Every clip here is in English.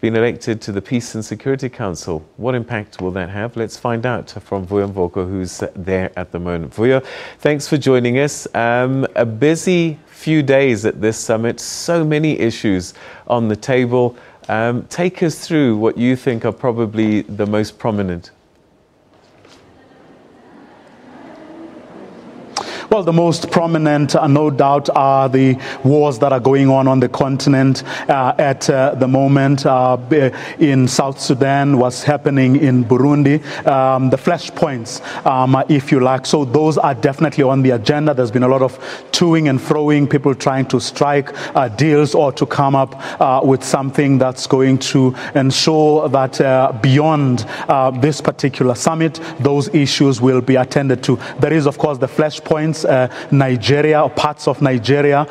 been elected to the Peace and Security Council. What impact will that have? Let's find out from Vuyo Mvoko, who's there at the moment. Vuyo, thanks for joining us. A busy few days at this summit, so many issues on the table. Take us through what you think are probably the most prominent. Well, the most prominent, no doubt, are the wars that are going on the continent at the moment. In South Sudan, what's happening in Burundi, the flashpoints, if you like. So those are definitely on the agenda. There's been a lot of toing and froing, people trying to strike deals or to come up with something that's going to ensure that beyond this particular summit, those issues will be attended to. There is, of course, the flashpoints. Nigeria, or parts of Nigeria,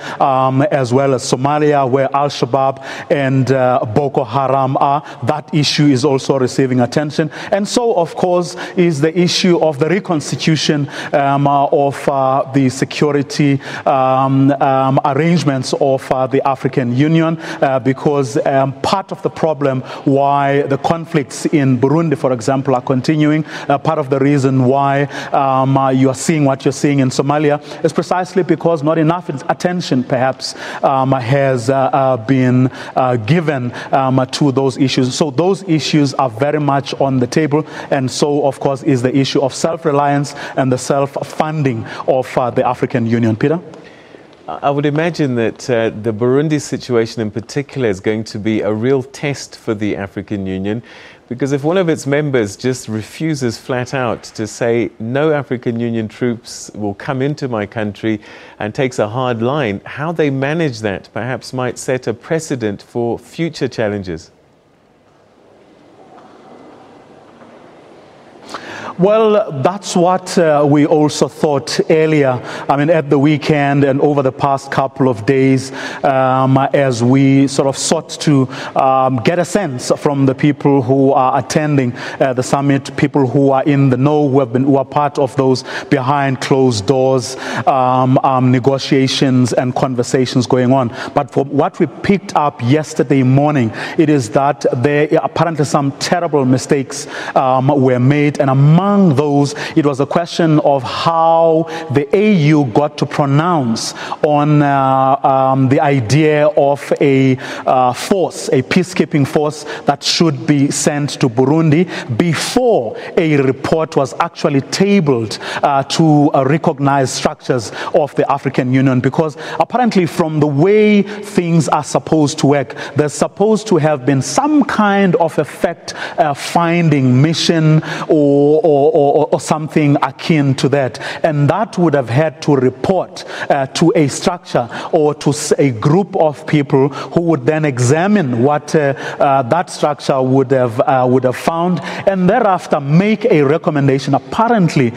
as well as Somalia, where Al-Shabaab and Boko Haram are. That issue is also receiving attention. And so, of course, is the issue of the reconstitution of the security arrangements of the African Union, because part of the problem why the conflicts in Burundi, for example, are continuing, part of the reason why you are seeing what you're seeing in Somalia, is precisely because not enough attention perhaps has been given to those issues. So those issues are very much on the table, and so of course is the issue of self-reliance and the self-funding of the African Union. Peter? I would imagine that the Burundi situation in particular is going to be a real test for the African Union, because if one of its members just refuses flat out to say no African Union troops will come into my country and takes a hard line, how they manage that perhaps might set a precedent for future challenges. Well, that's what we also thought earlier. I mean, at the weekend and over the past couple of days, as we sort of sought to get a sense from the people who are attending the summit, people who are in the know, who are part of those behind closed doors negotiations and conversations going on. But from what we picked up yesterday morning, it is that there apparently some terrible mistakes were made, and among those, it was a question of how the AU got to pronounce on the idea of a force, a peacekeeping force that should be sent to Burundi before a report was actually tabled to recognize structures of the African Union. Because apparently from the way things are supposed to work, there's supposed to have been some kind of a fact-finding mission or something akin to that, and that would have had to report to a structure or to a group of people who would then examine what that structure would have found, and thereafter make a recommendation. Apparently,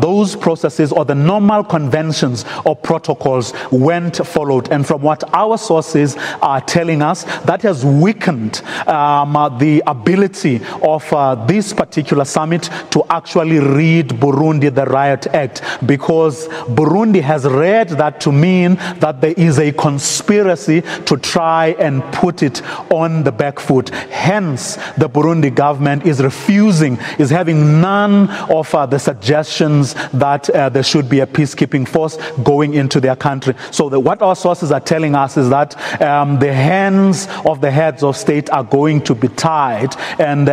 those processes or the normal conventions or protocols weren't followed, and from what our sources are telling us, that has weakened the ability of this particular summit to actually read Burundi the Riot Act, because Burundi has read that to mean that there is a conspiracy to try and put it on the back foot. Hence, the Burundi government is refusing, is having none of the suggestions that there should be a peacekeeping force going into their country. So what our sources are telling us is that the hands of the heads of state are going to be tied, and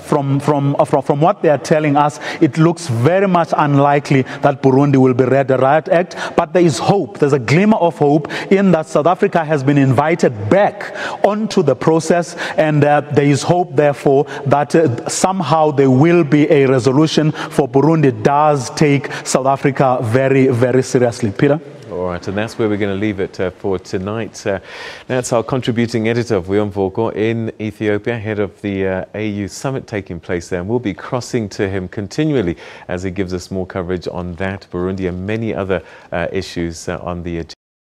from what they are telling us, it looks very much unlikely that Burundi will be read the Riot Act, but there is hope. There's a glimmer of hope in that South Africa has been invited back onto the process, and there is hope, therefore, that somehow there will be a resolution, for Burundi does take South Africa very, very seriously. Peter? All right, and that's where we're going to leave it for tonight. That's our contributing editor, Vuyo Mvoko, in Ethiopia, head of the AU summit taking place there. And we'll be crossing to him continually as he gives us more coverage on that, Burundi, and many other issues on the agenda.